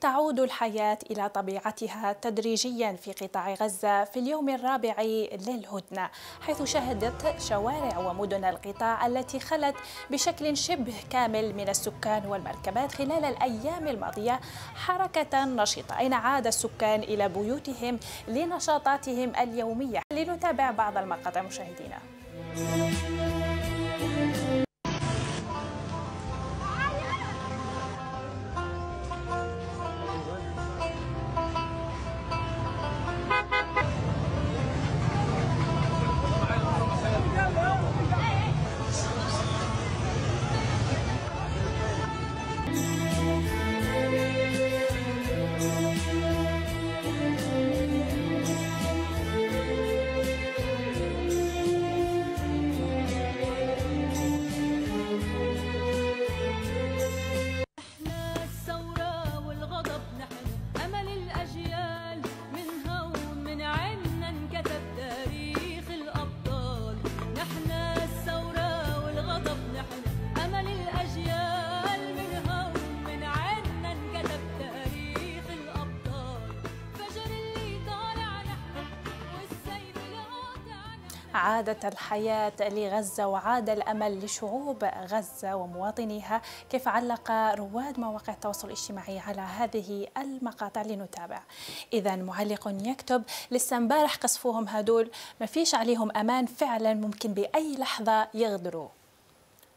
تعود الحياة إلى طبيعتها تدريجيا في قطاع غزة في اليوم الرابع للهدنة، حيث شهدت شوارع ومدن القطاع التي خلت بشكل شبه كامل من السكان والمركبات خلال الأيام الماضية حركة نشطة، أين عاد السكان إلى بيوتهم لنشاطاتهم اليومية. لنتابع بعض المقاطع مشاهدينا. عادت الحياة لغزة وعاد الأمل لشعوب غزة ومواطنيها. كيف علق رواد مواقع التواصل الاجتماعي على هذه المقاطع؟ لنتابع. إذا معلق يكتب: لسه امبارح قصفوهم هدول، ما فيش عليهم أمان، فعلا ممكن بأي لحظة يغدروا.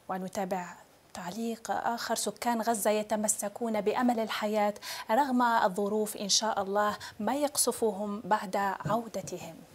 ونتابع تعليق آخر: سكان غزة يتمسكون بأمل الحياة رغم الظروف، إن شاء الله ما يقصفوهم بعد عودتهم.